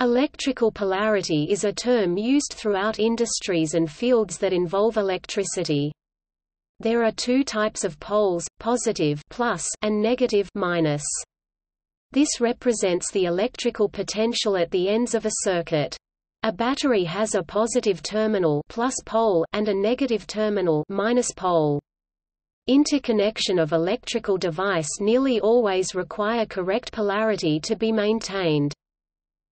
Electrical polarity is a term used throughout industries and fields that involve electricity. There are two types of poles, positive plus and negative minus. This represents the electrical potential at the ends of a circuit. A battery has a positive terminal plus pole and a negative terminal minus pole. Interconnection of electrical device nearly always require correct polarity to be maintained.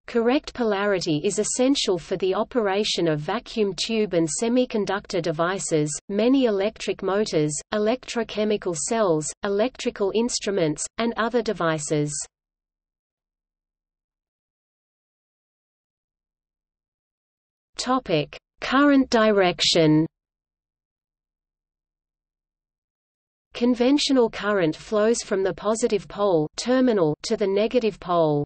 Correct polarity is essential for the operation of vacuum tube and semiconductor devices, many electric motors, electrochemical cells, electrical instruments, and other devices. Topic: Current direction. Conventional current flows from the positive pole terminal to the negative pole.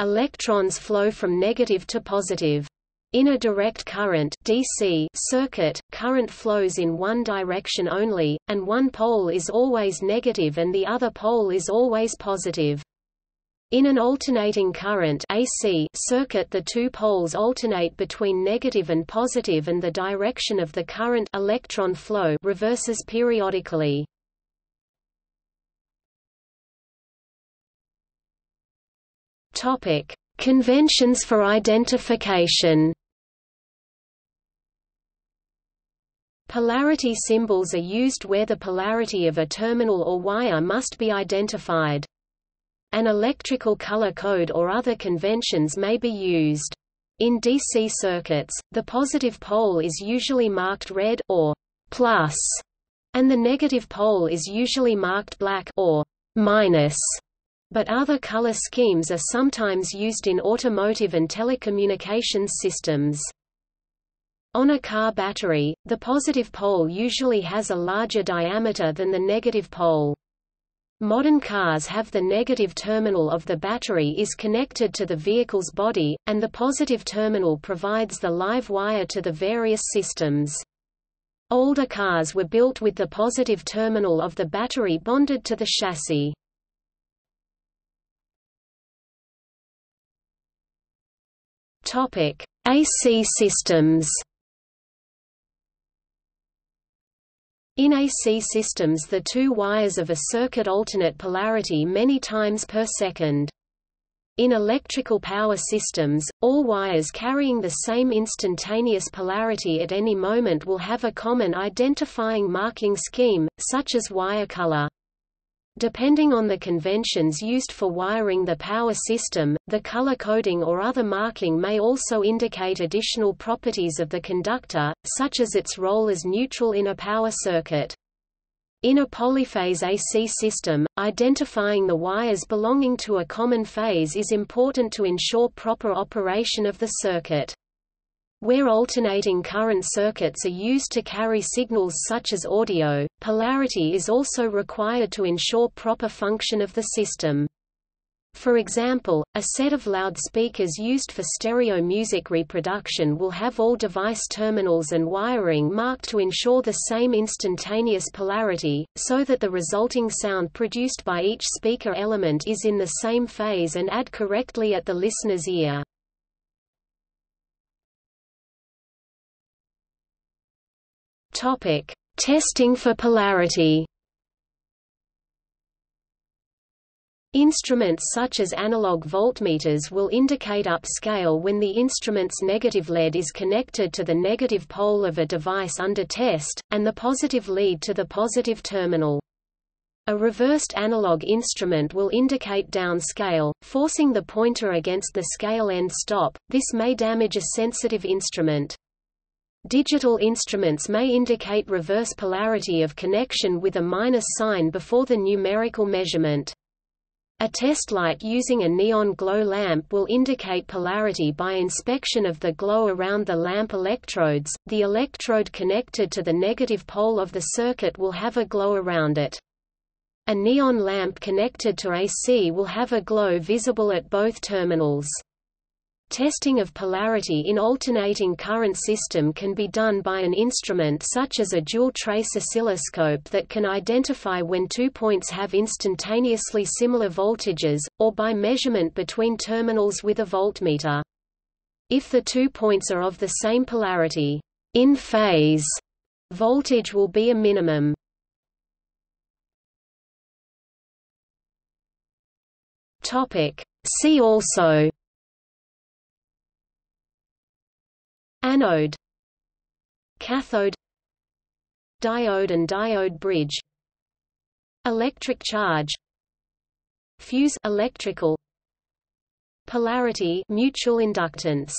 Electrons flow from negative to positive. In a direct current (DC) circuit, current flows in one direction only, and one pole is always negative and the other pole is always positive. In an alternating current (AC) circuit, the two poles alternate between negative and positive, and the direction of the current electron flow reverses periodically. Topic: Conventions for identification. Polarity symbols are used where the polarity of a terminal or wire must be identified. An electrical color code or other conventions may be used. In DC circuits, the positive pole is usually marked red or plus, and the negative pole is usually marked black or minus. But other color schemes are sometimes used in automotive and telecommunications systems. On a car battery, the positive pole usually has a larger diameter than the negative pole. Modern cars have the negative terminal of the battery is connected to the vehicle's body, and the positive terminal provides the live wire to the various systems. Older cars were built with the positive terminal of the battery bonded to the chassis. AC systems. In AC systems, the two wires of a circuit alternate polarity many times per second. In electrical power systems, all wires carrying the same instantaneous polarity at any moment will have a common identifying marking scheme, such as wire color. Depending on the conventions used for wiring the power system, the color coding or other marking may also indicate additional properties of the conductor, such as its role as neutral in a power circuit. In a polyphase AC system, identifying the wires belonging to a common phase is important to ensure proper operation of the circuit. Where alternating current circuits are used to carry signals such as audio, polarity is also required to ensure proper function of the system. For example, a set of loudspeakers used for stereo music reproduction will have all device terminals and wiring marked to ensure the same instantaneous polarity, so that the resulting sound produced by each speaker element is in the same phase and ad correctly at the listener's ear. Topic: Testing for polarity. Instruments such as analog voltmeters will indicate upscale when the instrument's negative lead is connected to the negative pole of a device under test, and the positive lead to the positive terminal. A reversed analog instrument will indicate downscale, forcing the pointer against the scale end stop. This may damage a sensitive instrument. Digital instruments may indicate reverse polarity of connection with a minus sign before the numerical measurement. A test light using a neon glow lamp will indicate polarity by inspection of the glow around the lamp electrodes. The electrode connected to the negative pole of the circuit will have a glow around it. A neon lamp connected to AC will have a glow visible at both terminals. Testing of polarity in alternating current system can be done by an instrument such as a dual-trace oscilloscope that can identify when 2 points have instantaneously similar voltages, or by measurement between terminals with a voltmeter. If the 2 points are of the same polarity, in phase, voltage will be a minimum. See also: anode, cathode, diode and diode bridge, electric charge, fuse, electrical, polarity, mutual inductance.